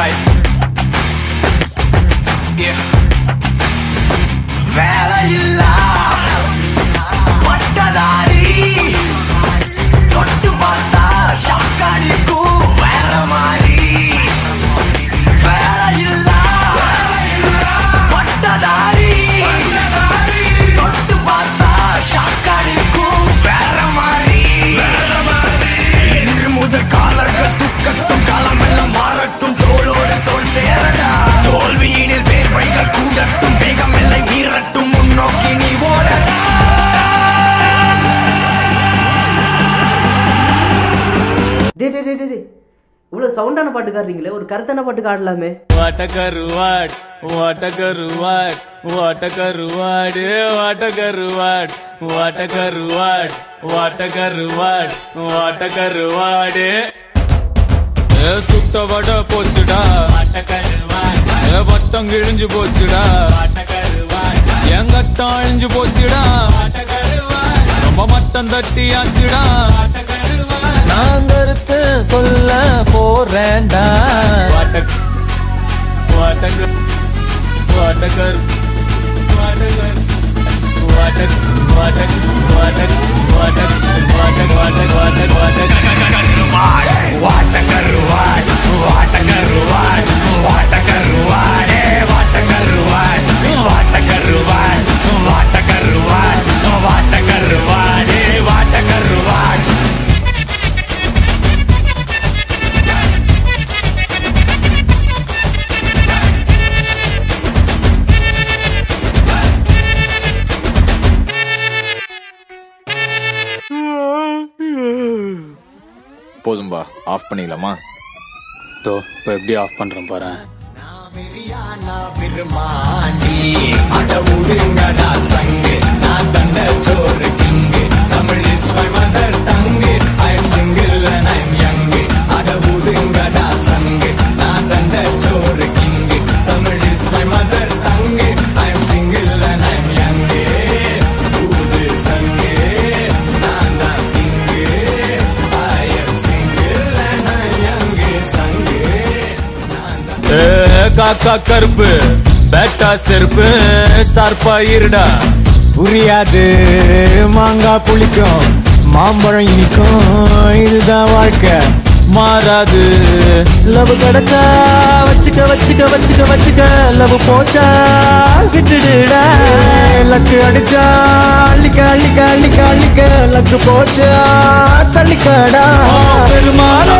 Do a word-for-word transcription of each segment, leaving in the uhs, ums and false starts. fight. Yeah. Velaiyilla Pattathari tottu paatha shakkanikku vera mari. Velaiyilla Pattathari tottu paatha shakkanikku vera mari. Vera mari nirmudal kaalargathu kattum kaalamella maarattum tholode thol serada tholviyinil veervaigal koodattum vegamellai meerattum munnokki nee oda. இவ்வளவு சவுண்டான பாட்டு காடுறீங்களே, ஒரு கருத்தான பாட்டு காடலாமே. வாட்டகருவாட் வாட்டகருவாட் வாட்டகருவாட் வாட்டகருவாட் வாட்டகருவாட் வாட்டகருவாட் வாட்டகருவாட் சுத்த வட போச்சுடா வாட்டகருவாட் வட்டம் கிழிஞ்சு போச்சுடா வாட்டகருவாட் எங்கத்தான் அழிஞ்சு போச்சுடா வாட்டகருவாட் நம்ம மட்டம் தட்டி ஆச்சுடா வாட்டகருவாட் நான் கருத்து சொல்ல போறேன்டா வாட்டக் வாட்டக் வாட்டகர் வாட்டகர் வாட்டக் வாட்டக் வாட்டக் வாட்டக் வாட்டக் வாட்டக் வாட்டக் வாட்டக் வாட்டகர் வாட் வாட்டகர் வாட் வாட்டகர் வாட் வாட்டகர் வாட் வாட்டகர் வாட் வாட்டகர் வாட் வாட்டகர் வாட் வாட்டகர் வாட். போதும்பா, ஆஃப் பண்ணிடலாமா? தோ இப்போ எப்படி ஆஃப் பண்றேன் பாரு. காக்கா கருப்பு பேட்டா செருப்பு சார்பா இருடா புரியாது மாங்கா புளிக்கும் மாம்பழம் இனிக்கும் இதுதான் வாழ்க்கை மாறாது. லவ் கிடைச்சா வச்சுக்க வச்சுக்க வச்சுக்க வச்சுக்க லவ் போச்சா விட்டுடுடா லக்கு அடிச்சா அள்ளிக்க அள்ளிக்க அள்ளிக்க அள்ளிக்க லக்கு போச்சா தள்ளிக்கடா பெருமாள்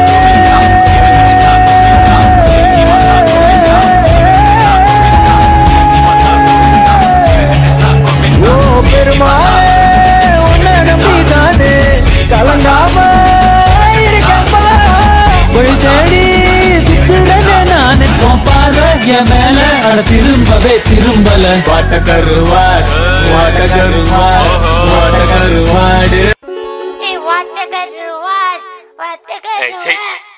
திரும்பவே திரும்பல வாட்டகருவாட் வாட்டகருவாட் வாட்டகருவாட் வாட்டகருவாட் வாட்டகருவாட்.